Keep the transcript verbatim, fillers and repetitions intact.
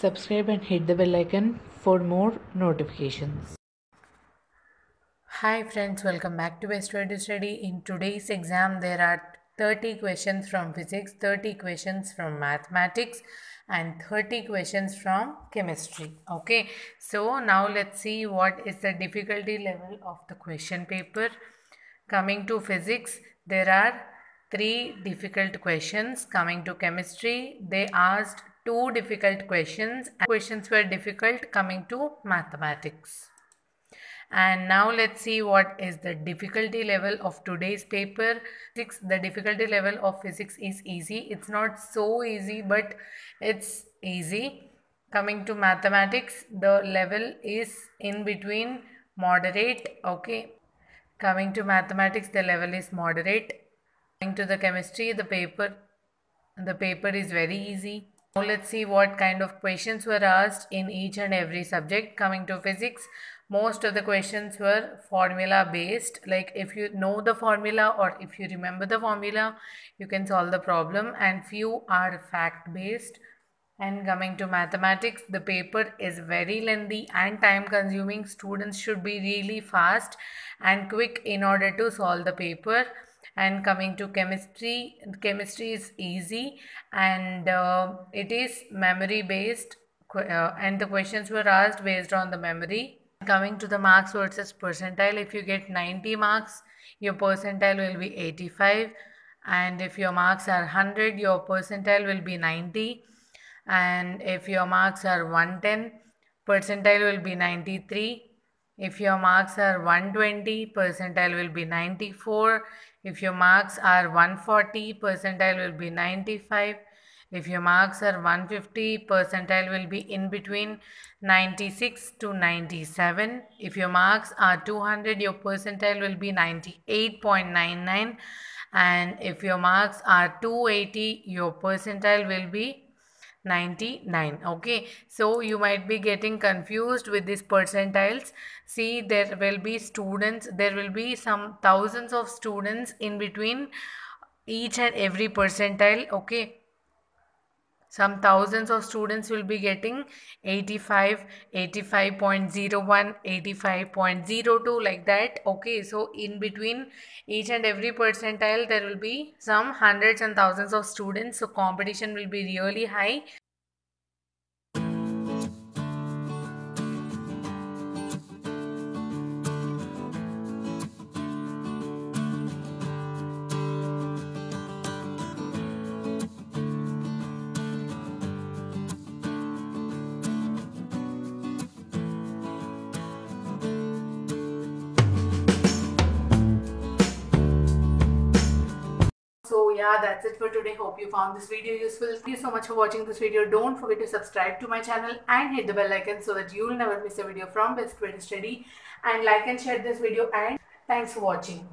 subscribe and hit the bell icon for more notifications. Hi friends, welcome back to Best Way To Study. In today's exam, there are thirty questions from physics, thirty questions from mathematics, and thirty questions from chemistry. Okay, so now let's see what is the difficulty level of the question paper. Coming to physics, there are three difficult questions. Coming to chemistry, they asked two difficult questions, and questions were difficult coming to mathematics. And now let's see what is the difficulty level of today's paper. The difficulty level of physics is easy. It's not so easy, but it's easy. Coming to mathematics, the level is in between moderate. Okay. Coming to mathematics, the level is moderate. Coming to the chemistry, the paper, the paper is very easy. Now let's see what kind of questions were asked in each and every subject. Coming to physics, most of the questions were formula based. Like if you know the formula or if you remember the formula, you can solve the problem, and few are fact based. And coming to mathematics, the paper is very lengthy and time consuming. Students should be really fast and quick in order to solve the paper. And coming to chemistry, chemistry is easy, and uh, it is memory based, uh, and the questions were asked based on the memory. Coming to the marks versus percentile, if you get ninety marks, your percentile will be eighty-five, and if your marks are one hundred, your percentile will be ninety, and if your marks are one hundred ten, percentile will be ninety-three. If your marks are one hundred twenty, percentile will be ninety-four. If your marks are one hundred forty, percentile will be ninety-five. If your marks are one hundred fifty, percentile will be in between ninety-six to ninety-seven. If your marks are two hundred, your percentile will be ninety-eight point nine nine. And if your marks are two hundred eighty, your percentile will be ninety-nine. Okay, so you might be getting confused with these percentiles. See, there will be students, there will be some thousands of students in between each and every percentile. Okay, some thousands of students will be getting eighty-five, eighty-five point zero one, eighty-five point zero two, like that. Okay, so in between each and every percentile, there will be some hundreds and thousands of students. So competition will be really high. Yeah, that's it for today. Hope you found this video useful. Thank you so much for watching this video. Don't forget to subscribe to my channel and hit the bell icon so that you'll never miss a video from Best Way To Study, and like and share this video, and thanks for watching.